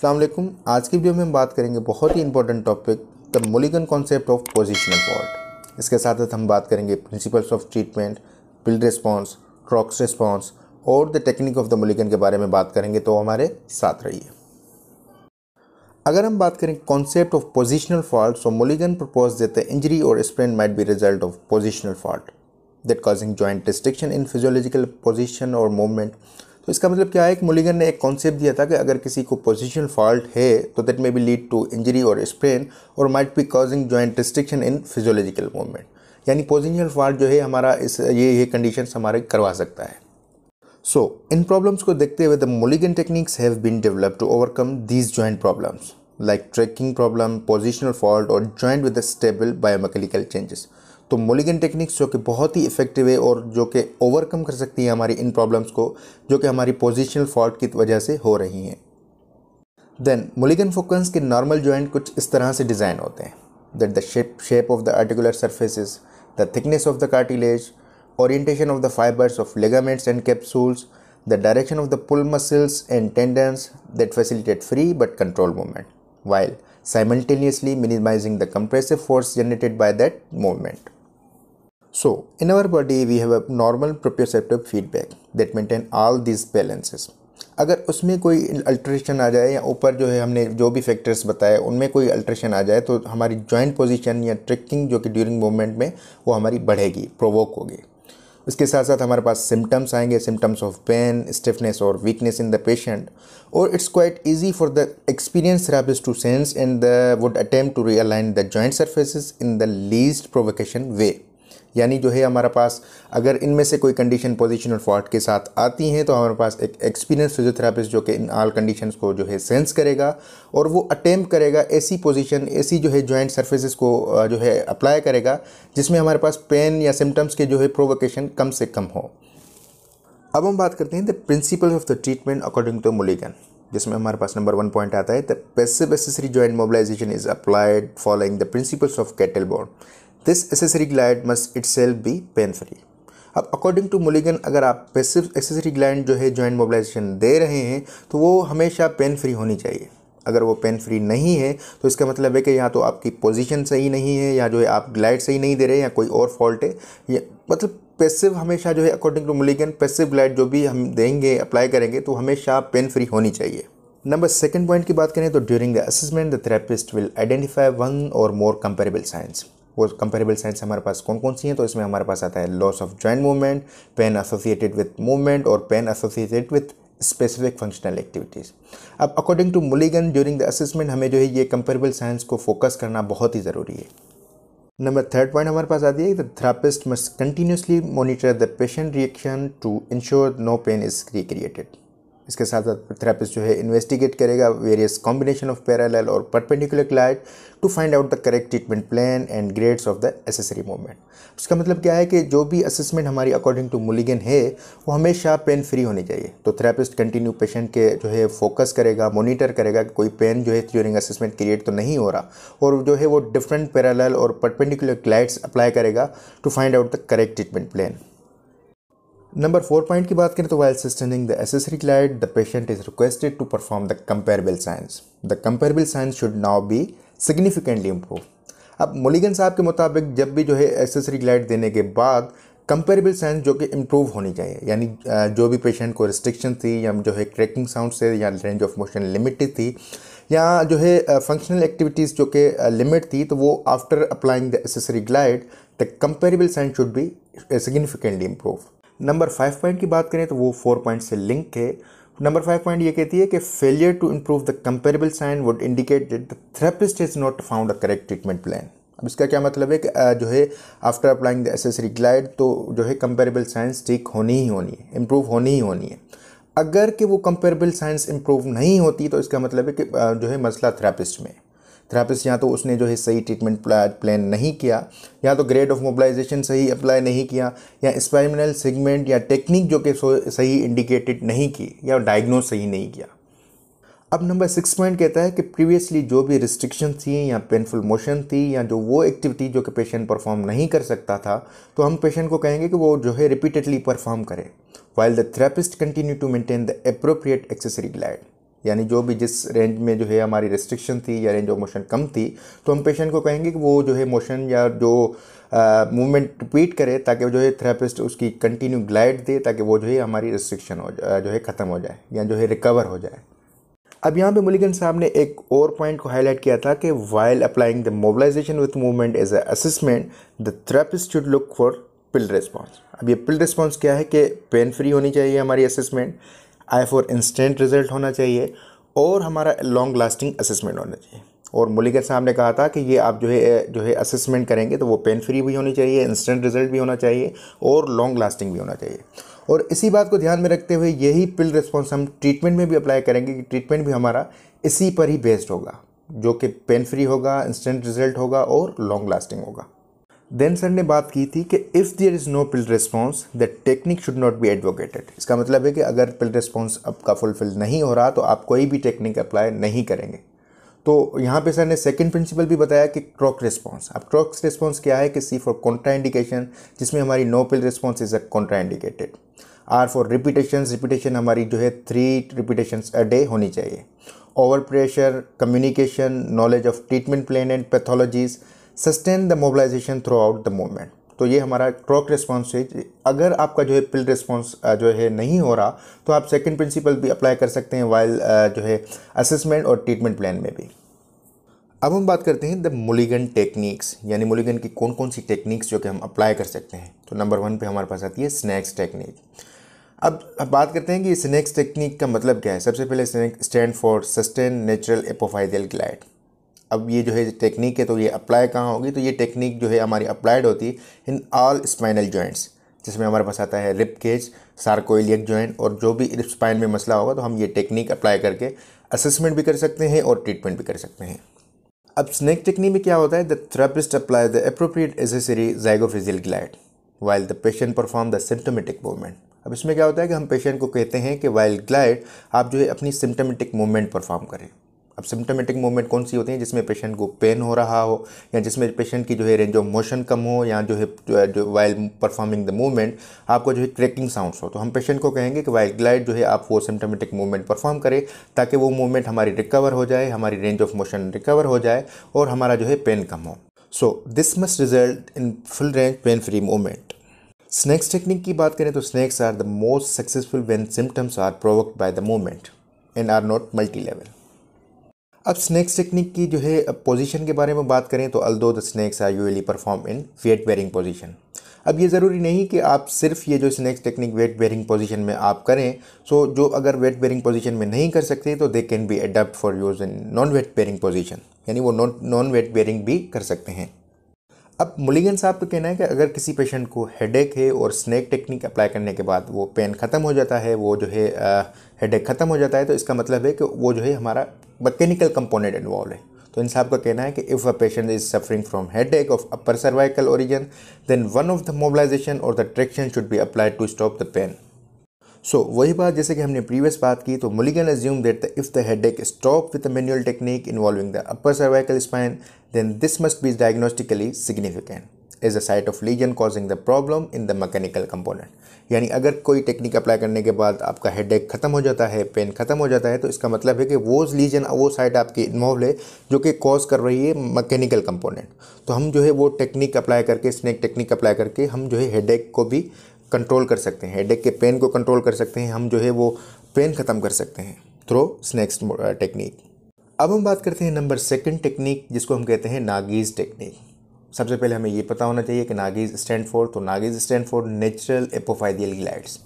अस्सलाम वालेकुम। आज की वीडियो में हम बात करेंगे बहुत ही important topic the Mulligan concept of positional fault. इसके साथ साथ हम बात करेंगे principles of treatment, pill response, Crocs response और the technique of the Mulligan के बारे में बात करेंगे, तो हमारे साथ रहिए। अगर हम बात करें concept of positional fault, so Mulligan propose that the injury और sprain might be result of positional fault that causing joint restriction in physiological position और मूवमेंट। तो इसका मतलब क्या है कि मुलिगन ने एक कॉन्सेप्ट दिया था कि अगर किसी को पोजिशनल फॉल्ट है तो that may be lead to injury और स्प्रेन और might be causing joint restriction in physiological movement. यानी पोजिशनल फॉल्ट जो है हमारा ये कंडीशन हमारे करवा सकता है। सो इन प्रॉब्लम्स को देखते हुए the Mulligan techniques have been developed to overcome these joint problems like tracking problem, positional fault और joint with stable biomechanical changes. तो मुलिगन टेक्निक्स जो कि बहुत ही इफेक्टिव है और जो कि ओवरकम कर सकती है हमारी इन प्रॉब्लम्स को जो कि हमारी पोजिशनल फॉल्ट की वजह से हो रही हैं। देन मुलिगन फोकस के नॉर्मल जॉइंट कुछ इस तरह से डिज़ाइन होते हैं that the shape of the articular surfaces, the thickness of the cartilage, orientation of the fibres of ligaments and capsules, the direction of the pull muscles and tendons that facilitate free but control movement while simultaneously minimizing the compressive force generated by that movement. So, in our body we have a normal proprioceptive feedback that maintain all these balances. अगर उसमें कोई alteration आ जाए या ऊपर जो है हमने जो भी फैक्टर्स बताए उनमें कोई अल्ट्रेशन आ जाए तो हमारी जॉइंट पोजीशन या ट्रिकिंग जो कि ड्यूरिंग मूवमेंट में वो हमारी बढ़ेगी, प्रोवोक होगी। उसके साथ साथ हमारे पास सिम्टम्स आएंगे, सिम्टम्स ऑफ पेन, स्टिफनेस और वीकनेस इन द पेशेंट। और it's quite easy for the experience therapist to sense and the would attempt to realign the joint surfaces in the least provocation way. यानी जो है हमारे पास अगर इनमें से कोई कंडीशन पोजिशनल फॉल्ट के साथ आती हैं तो हमारे पास एक एक्सपीरियंस फिजियोथेरापिस्ट जो कि इन ऑल कंडीशंस को जो है सेंस करेगा और वो अटेम्प्ट करेगा ऐसी पोजीशन, ऐसी जो है जॉइंट सर्फेसिस को जो है अप्लाई करेगा जिसमें हमारे पास पेन या सिम्टम्स के जो है प्रोवोकेशन कम से कम हो। अब हम बात करते हैं the principle of the treatment according to Mulligan, जिसमें हमारे पास नंबर 1 पॉइंट आता है the passive accessory joint mobilisation is applied following the principles of Kaltenborn. This accessory glide must itself be pain free. अब अकॉर्डिंग टू मुलिगन अगर आप passive accessory glide जो है जॉइंट मोबिलाइजेशन दे रहे हैं तो वो हमेशा पेन फ्री होनी चाहिए। अगर वो पेन फ्री नहीं है तो इसका मतलब है कि या तो आपकी पोजीशन सही नहीं है या जो है आप ग्लाइड सही नहीं दे रहे या कोई और फॉल्ट है। या मतलब पैसिव हमेशा जो है according to Mulligan passive glide जो भी हम देंगे अप्लाई करेंगे तो हमेशा पेन फ्री होनी चाहिए। नंबर 2 पॉइंट की बात करें तो during the assessment the therapist will identify one और मोर कंपेरेबल साइंस। वो कंपेरेबल साइंस हमारे पास कौन कौन सी हैं तो इसमें हमारे पास आता है loss of joint movement, pain associated with movement और pain associated with specific functional activities. अब according to Mulligan during the assessment हमें जो है ये कंपेरेबल साइंस को फोकस करना बहुत ही ज़रूरी है। नंबर 3 पॉइंट हमारे पास आती है the therapist must continuously monitor the patient reaction to ensure no pain is recreated. इसके साथ साथ थेरेपिस्ट जो है इन्वेस्टिगेट करेगा वेरियस कॉम्बिनेशन ऑफ पैरेलल और perpendicular glide to find out the correct treatment plan and grades of the accessory movement. इसका मतलब क्या है कि जो भी असेसमेंट हमारी अकॉर्डिंग टू मुलिगन है वो हमेशा पेन फ्री होनी चाहिए। तो थेरेपिस्ट कंटिन्यू पेशेंट के जो है फोकस करेगा, मॉनिटर करेगा कि कोई पेन जो है ड्यूरिंग असेसमेंट क्रिएट तो नहीं हो रहा और जो है वो डिफरेंट पैरेलल और परपेंडिकुलर ग्लाइड्स अप्लाई करेगा to find out the correct treatment plan. Number 4 point की बात करें तो while sustaining the accessory glide the patient is requested to perform the comparable signs. The comparable signs should now be significantly improve. अब Mulligan साहब के मुताबिक जब भी जो है एक्सेसरी ग्लाइड देने के बाद कंपेरेबल साइंस जो कि इम्प्रूव होनी चाहिए, यानी जो भी पेशेंट को रिस्ट्रिक्शन थी या जो है क्रैकिंग साउंड से या रेंज ऑफ मोशन लिमिटेड थी या जो है फंक्शनल एक्टिविटीज़ जो कि लिमिट थी तो वो after applying the accessory glide the comparable signs should be significantly improve. Number 5 point की बात करें तो वो 4 पॉइंट से लिंक है। नंबर 5 पॉइंट ये कहती है कि failure to improve the comparable sign would indicate that the therapist has not found a correct treatment plan. अब इसका क्या मतलब है कि जो है after applying the accessory glide तो जो है कंपेरेबल साइंस ठीक होनी ही होनी है, इम्प्रूव होनी ही होनी है। अगर कि वो कंपेरेबल साइंस इम्प्रूव नहीं होती तो इसका मतलब है कि जो है मसला थेरेपिस्ट में, थेरेपिस्ट या तो उसने जो है सही ट्रीटमेंट प्लान नहीं किया या तो ग्रेड ऑफ मोबिलाइजेशन सही अप्लाई नहीं किया या स्पाइनल सेगमेंट या टेक्निक जो कि सही इंडिकेटेड नहीं की या डायग्नोज सही नहीं किया। अब नंबर 6 पॉइंट कहता है कि प्रीवियसली जो भी रिस्ट्रिक्शन थी या पेनफुल मोशन थी या जो वो एक्टिविटी जो कि पेशेंट परफॉर्म नहीं कर सकता था तो हम पेशेंट को कहेंगे कि वो जो है रिपीटेडली परफॉर्म करें while the therapist continue to maintain the appropriate accessory glide. यानी जो भी जिस रेंज में जो है हमारी रेस्ट्रिक्शन थी या रेंज ऑफ मोशन कम थी, तो हम पेशेंट को कहेंगे कि वो जो है मोशन या जो मूवमेंट रिपीट करे, ताकि जो है थेरेपिस्ट उसकी कंटिन्यू ग्लाइड दे, ताकि वो जो है हमारी रेस्ट्रिक्शन हो जाए, जो है ख़त्म हो जाए या जो है रिकवर हो जाए। अब यहाँ पे मुलिगन साहब ने एक और पॉइंट को हाईलाइट किया था कि while applying the mobilisation with movement as a assessment the therapist should look for PILL response. अब ये पिल रिस्पॉन्स क्या है कि पेन फ्री होनी चाहिए हमारी assessment, I for instant result होना चाहिए और हमारा लॉन्ग लास्टिंग असेसमेंट होना चाहिए। और मुलिगन साहब ने कहा था कि ये आप जो है असेसमेंट करेंगे तो वो पेन फ्री भी होनी चाहिए, इंस्टेंट रिजल्ट भी होना चाहिए और लॉन्ग लास्टिंग भी होना चाहिए। और इसी बात को ध्यान में रखते हुए यही पिल रिस्पॉन्स हम ट्रीटमेंट में भी अप्लाई करेंगे कि ट्रीटमेंट भी हमारा इसी पर ही बेस्ड होगा, जो कि पेन फ्री होगा, इंस्टेंट रिजल्ट होगा और लॉन्ग लास्टिंग होगा। देन सर ने बात की थी कि if there is no PILL response the technique should not be advocated. इसका मतलब है कि अगर पिल रिस्पॉन्स आपका फुलफिल नहीं हो रहा तो आप कोई भी टेक्निक अप्लाई नहीं करेंगे। तो यहाँ पे सर ने सेकंड प्रिंसिपल भी बताया कि क्रॉक्स रिस्पॉन्स। अब क्रॉक्स रिस्पॉन्स क्या है कि सी फॉर कॉन्ट्राइंडिकेशन, जिसमें हमारी no PILL response is a contraindicated. R for repetitions, repetition हमारी जो है 3 रिपीटेशंस अ डे होनी चाहिए। Over pressure, communication, knowledge of treatment plan and pathologies, sustain the mobilisation throughout the movement. तो ये हमारा क्रॉक्स रिस्पॉन्स है। अगर आपका जो है पिल रिस्पॉन्स जो है नहीं हो रहा तो आप सेकंड प्रिंसिपल भी अप्लाई कर सकते हैं वाइल जो है असेसमेंट और ट्रीटमेंट प्लान में भी। अब हम बात करते हैं द मुलिगन टेक्निक्स, यानी मुलिगन की कौन कौन सी टेक्निक्स जो कि हम अप्लाई कर सकते हैं। तो नंबर 1 पे हमारे पास आती है स्नैग्स टेक्निक। अब बात करते हैं कि स्नैग्स टेक्निक का मतलब क्या है। सबसे पहले stand for sustain natural apophyseal glide. अब ये जो है टेक्निक है तो ये अप्लाई कहाँ होगी, तो ये टेक्निक जो है हमारी अप्लाइड होती है इन ऑल स्पाइनल जॉइंट्स, जिसमें हमारे पास आता है रिप केज, सार्कोइलियक जॉइंट और जो भी स्पाइन में मसला होगा, तो हम ये टेक्निक अप्लाई करके असेसमेंट भी कर सकते हैं और ट्रीटमेंट भी कर सकते हैं। अब स्नैग टेक्निक में क्या होता है, the therapist apply the appropriate accessory zygapophyseal glide while the patient perform the symptomatic movement. अब इसमें क्या होता है कि हम पेशेंट को कहते हैं कि वाइल ग्लाइड आप जो है अपनी सिम्टोमेटिक मूवमेंट परफॉर्म करें। अब सिम्टोमेटिक मूवमेंट कौन सी होती है, जिसमें पेशेंट को पेन हो रहा हो या जिसमें पेशेंट की जो है रेंज ऑफ मोशन कम हो या जो वाइल परफॉर्मिंग द मूवमेंट आपको जो है क्रैकिंग साउंड्स हो, तो हम पेशेंट को कहेंगे कि वाइल ग्लाइड जो है आप वो सिम्टोमेटिक मूवमेंट परफॉर्म करें, ताकि वो मूवमेंट हमारी रिकवर हो जाए, हमारी रेंज ऑफ मोशन रिकवर हो जाए और हमारा जो है पेन कम हो। So this must result in full range pain free movement. SNAGs technique की बात करें तो SNAGs are the most successful when symptoms are provoked by the movement and are not multi level. अब स्नैग्स टेक्निक की जो है position के बारे में बात करें तो although the SNAGs are usually perform in weight bearing position. अब ये ज़रूरी नहीं कि आप सिर्फ ये जो SNAGs technique weight bearing position में आप करें। सो जो अगर वेट बेयरिंग पोजीशन में नहीं कर सकते तो they can be adopt for use in non weight bearing position, यानी वो नॉन वेट बेयरिंग भी कर सकते हैं। अब मुलिगन साहब का कहना है कि अगर किसी पेशेंट को हेडेक है और स्नैग टेक्निक अप्लाई करने के बाद वो पेन ख़त्म हो जाता है, वो जो है हेडेक ख़त्म हो जाता है, तो इसका मतलब है कि वो जो है हमारा मैकेनिकल कंपोनेंट इन्वॉल्व है। तो इन साहब का कहना है कि if a patient is suffering from headache of upper cervical origin then one of the mobilisation और the traction should be applied to stop the pain. So वही बात जैसे कि हमने प्रीवियस बात की, तो Mulligan assume that if the headache stop with the manual technique involving the upper cervical spine then this must be diagnostically significant as a site of lesion causing the problem in the mechanical component। यानी अगर कोई technique apply करने के बाद आपका headache ख़त्म हो जाता है, पेन ख़त्म हो जाता है, तो इसका मतलब है कि वो लीजन, वो साइट आपकी इन्वॉल्व है जो कि कॉज कर रही है मैकेनिकल कंपोनेंट। तो हम जो है वो टेक्निक अप्लाई करके, स्नैग टेक्निक अप्लाई करके हम जो है हेडेक को भी कंट्रोल कर सकते हैं, हेडेक के पेन को कंट्रोल कर सकते हैं, हम जो है वो पेन ख़त्म कर सकते हैं थ्रू स्नैग्स टेक्निक। अब हम बात करते हैं नंबर 2 टेक्निक, जिसको हम कहते हैं नागीज़ टेक्निक। सबसे पहले हमें ये पता होना चाहिए कि नागीज़ स्टैंड फॉर, तो NAGs stand for natural apophyseal glides.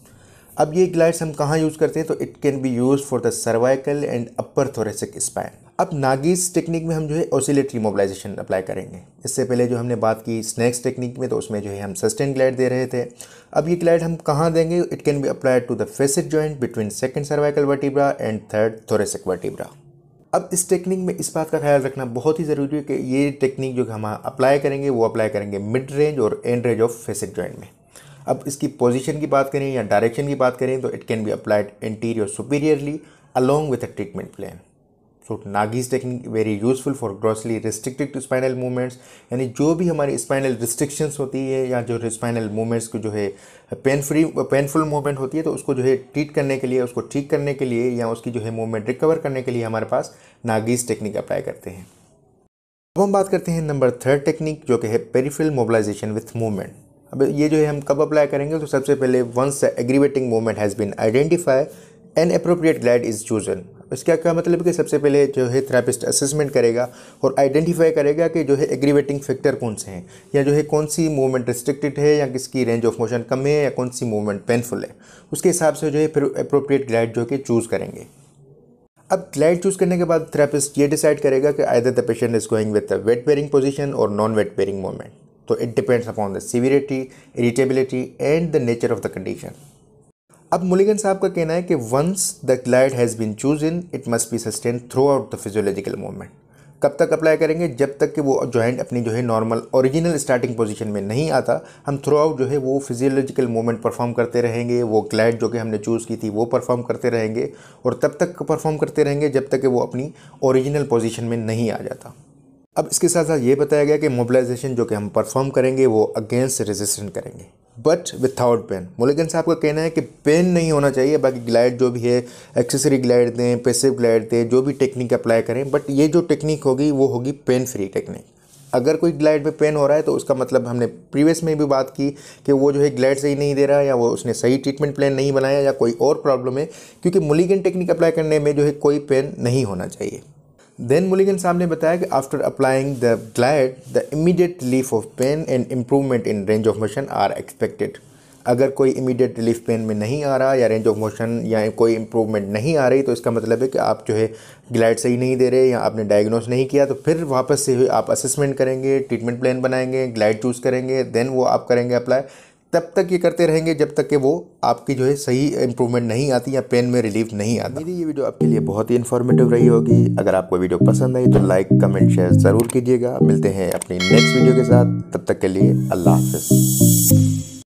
अब ये ग्लाइड्स हम कहाँ यूज़ करते हैं, तो it can be use for the cervical and upper thoracic spine. अब नागीज़ टेक्निक में हम जो है ऑसिलेटरी मोबिलाइजेशन अप्लाई करेंगे। इससे पहले जो हमने बात की स्नैग्स टेक्निक में, तो उसमें जो है हम सस्टेन ग्लाइड दे रहे थे। अब ये ग्लाइड हम कहाँ देंगे, it can be applied to the facet joint between second cervical vertebra and third thoracic vertebra. अब इस टेक्निक में इस बात का ख्याल रखना बहुत ही ज़रूरी है कि ये टेक्निक जो हम अप्लाई करेंगे वो अप्लाई करेंगे मिड रेंज और end range of facet joint में। अब इसकी पोजीशन की बात करें या डायरेक्शन की बात करें तो it can be applied interior superiorly along with a treatment plan. So NAGs technique very useful for grossly restricted spinal movements, यानी जो भी हमारी स्पाइनल रिस्ट्रिक्शंस होती है या जो स्पाइनल मूवमेंट्स को जो है पेनफुल मूवमेंट होती है तो उसको जो है ट्रीट करने के लिए, उसको ठीक करने के लिए या उसकी जो है मूवमेंट रिकवर करने के लिए हमारे पास नागीज टेक्निक अप्लाई करते हैं। अब हम बात करते हैं नंबर 3 टेक्निक जो कि है पेरिफेरल मोबिलाइजेशन विथ मूवमेंट। अब ये जो है हम कब अप्लाई करेंगे तो सबसे पहले once aggravating movement has been identify an appropriate glide is chosen. इसका क्या मतलब कि सबसे पहले जो है थेरेपिस्ट असेसमेंट करेगा और आइडेंटिफाई करेगा कि जो है एग्रीवेटिंग फैक्टर कौन से हैं या जो है कौन सी मूवमेंट रिस्ट्रिक्टेड है या किसकी रेंज ऑफ मोशन कम है या कौन सी मूवमेंट पेनफुल है, उसके हिसाब से जो है फिर अप्रोप्रिएट ग्लाइड जो कि चूज़ करेंगे। अब ग्लाइड चूज़ करने के बाद थेरेपिस्ट ये डिसाइड करेगा कि either the patient is going with weight bearing position और नॉन वेट बेयरिंग मूवमेंट, तो it depends upon the severity, irritability and the nature of the condition. अब मुलिगन साहब का कहना है कि once the glide has been chosen it must be sustain throughout the physiological movement. कब तक apply करेंगे? जब तक कि वो जॉइंट अपनी जो है नॉर्मल ओरिजिनल स्टार्टिंग पोजीशन में नहीं आता, हम थ्रू आउट जो है वो फिजियोलॉजिकल मूवमेंट परफॉर्म करते रहेंगे, वो ग्लाइड जो कि हमने चूज़ की थी वो परफॉर्म करते रहेंगे और तब तक परफॉर्म करते रहेंगे जब तक कि वो अपनी ओरिजिनल पोजिशन में नहीं आ जाता। अब इसके साथ साथ ये बताया गया कि मोबिलाइजेशन जो कि हम परफॉर्म करेंगे वो अगेंस्ट रेजिस्टेंस करेंगे बट विथआउट पेन। मुलिगन साहब का कहना है कि पेन नहीं होना चाहिए, बाकी ग्लाइड जो भी है एक्सेसरी ग्लाइड दें, पैसिव ग्लाइड दें, जो भी टेक्निक अप्लाई करें, बट ये जो टेक्निक होगी वो होगी पेन फ्री टेक्निक। अगर कोई ग्लाइड में पेन हो रहा है तो उसका मतलब हमने प्रीवियस में भी बात की कि वो जो है ग्लाइड सही नहीं दे रहा या वो उसने सही ट्रीटमेंट प्लान नहीं बनाया या कोई और प्रॉब्लम है, क्योंकि मुलिगन टेक्निक अप्लाई करने में जो है कोई पेन नहीं होना चाहिए। देन मुलिगन साहब ने बताया कि after applying the glide the immediate relief of pain and improvement in range of motion are expected. अगर कोई इमीडिएट रिलीफ पेन में नहीं आ रहा या रेंज ऑफ मोशन या कोई इम्प्रूवमेंट नहीं आ रही तो इसका मतलब है कि आप जो है ग्लाइड सही नहीं दे रहे या आपने डायग्नोस नहीं किया, तो फिर वापस से आप असेसमेंट करेंगे, ट्रीटमेंट प्लान बनाएंगे, ग्लाइड चूज़ करेंगे, देन वो आप करेंगे अप्लाई। तब तक ये करते रहेंगे जब तक कि वो आपकी जो है सही इंप्रूवमेंट नहीं आती या पेन में रिलीफ नहीं आती। मेरी ये वीडियो आपके लिए बहुत ही इन्फॉर्मेटिव रही होगी। अगर आपको वीडियो पसंद आई तो लाइक, कमेंट, शेयर ज़रूर कीजिएगा। मिलते हैं अपनी नेक्स्ट वीडियो के साथ, तब तक के लिए अल्लाह हाफ़िज़।